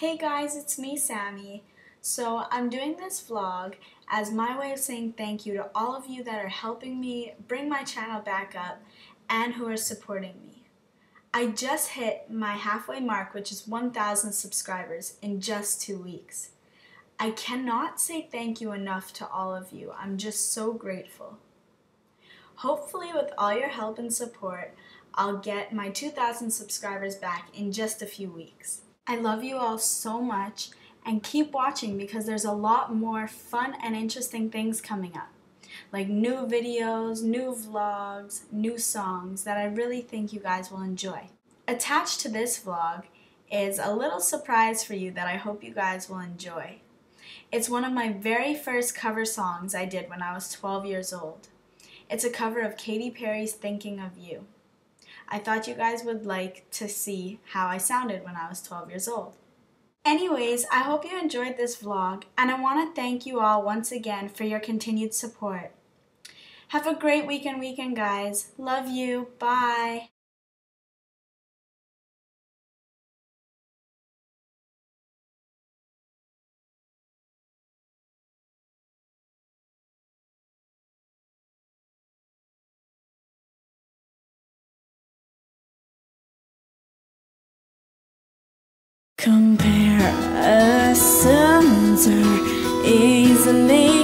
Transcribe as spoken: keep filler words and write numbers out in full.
Hey guys, it's me, Sammy. So I'm doing this vlog as my way of saying thank you to all of you that are helping me bring my channel back up and who are supporting me. I just hit my halfway mark, which is one thousand subscribers in just two weeks. I cannot say thank you enough to all of you. I'm just so grateful. Hopefully with all your help and support, I'll get my two thousand subscribers back in just a few weeks. I love you all so much, and keep watching because there's a lot more fun and interesting things coming up, like new videos, new vlogs, new songs that I really think you guys will enjoy. Attached to this vlog is a little surprise for you that I hope you guys will enjoy. It's one of my very first cover songs I did when I was twelve years old. It's a cover of Katy Perry's Thinking of You. I thought you guys would like to see how I sounded when I was twelve years old. Anyways, I hope you enjoyed this vlog, and I want to thank you all once again for your continued support. Have a great weekend, weekend guys. Love you. Bye. Compare a center easily.